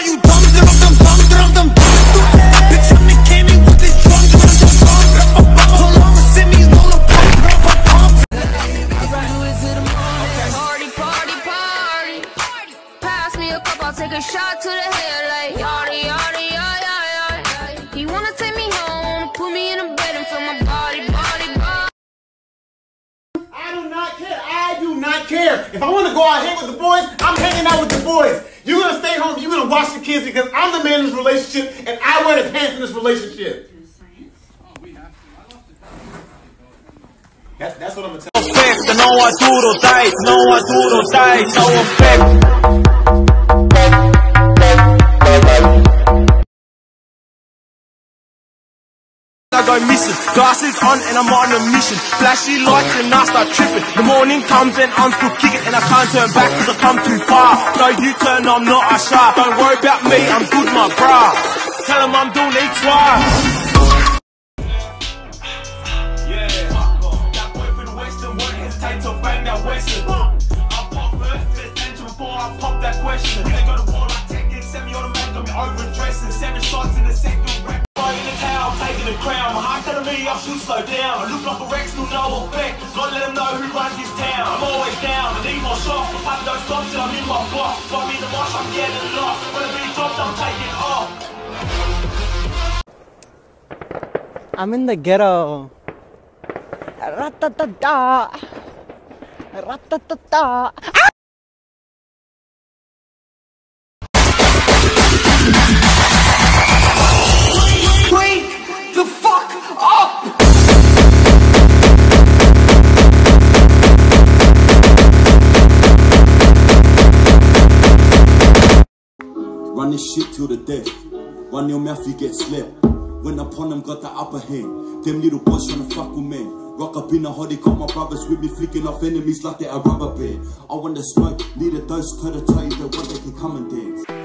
Are you dumb, dumb, dumb, dumb, dumb, dumb? Bitch, I'm the candy with this drum, drum, drum, drum. Hold on, send me low, low, pump, pump, pump. Party, party, party. Pass me a cup, I'll take a shot to the head like yada, yada, yada, yada. He wanna take me home, put me in a bed and fill my body, body, body. I do not care. I do not care. If I wanna go out here with the boys, I'm hanging out with the boys. You're gonna stay home, you're gonna watch the kids because I'm the man in this relationship and I wear the pants in this relationship. That's what I'm gonna tell you. No one doodle dice, no one doodle dice, no effect. I go missing, glasses on and I'm on a mission. Flashy lights and I start tripping. The morning comes and I'm still kicking and I can't turn back because I've come too far. No U-turn, I'm not a shark. Don't worry about me, I'm good, my bra. Tell him I'm doing it twice. I shoot slow down, I look like a Rex, no effect. Gotta let them know who runs this town. I'm always down, I need my shot. The pub don't stop till I'm in my box. Find me in the marsh, I'm getting lost. When I be dropped, I'm taking off. I'm in the ghetto. Ratatata. Ratatata. Ah! Run this shit till the death. Run your mouth, you get slapped. When upon them got the upper hand. Them little boys tryna fuck with man. Rock up in a hoodie, got my brothers with me, flicking off enemies like they're a rubber band. I want the smoke, need a dose, toe to toe, if they want, they can come and dance.